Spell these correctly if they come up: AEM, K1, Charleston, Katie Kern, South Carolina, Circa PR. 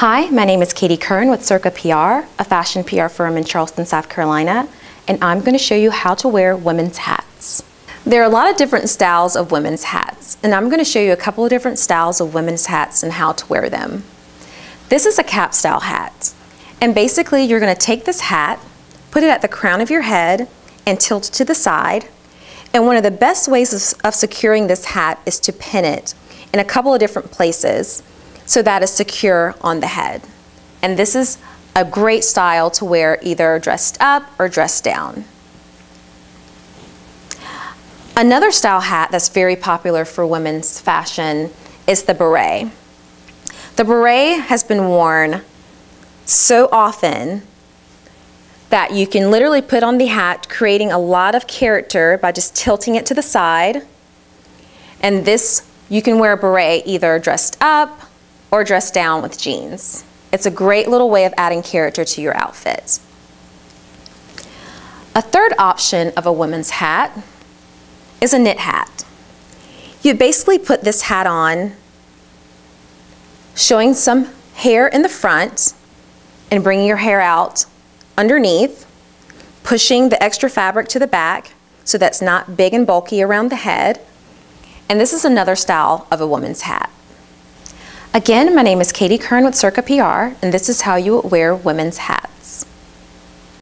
Hi, my name is Katie Kern with Circa PR, a fashion PR firm in Charleston, South Carolina, and I'm going to show you how to wear women's hats. There are a lot of different styles of women's hats, and I'm going to show you a couple of different styles of women's hats and how to wear them. This is a cap style hat, and basically you're going to take this hat, put it at the crown of your head, and tilt to the side. And one of the best ways of securing this hat is to pin it in a couple of different places, so that is secure on the head. And this is a great style to wear either dressed up or dressed down. Another style hat that's very popular for women's fashion is the beret. The beret has been worn so often that you can literally put on the hat, creating a lot of character by just tilting it to the side. And this, you can wear a beret either dressed up or dressed down with jeans. It's a great little way of adding character to your outfit. A third option of a women's hat is a knit hat. You basically put this hat on, showing some hair in the front and bringing your hair out underneath, pushing the extra fabric to the back so that's not big and bulky around the head. And this is another style of a woman's hat. Again, my name is Katie Kern with Circa PR, and this is how you would wear women's hats.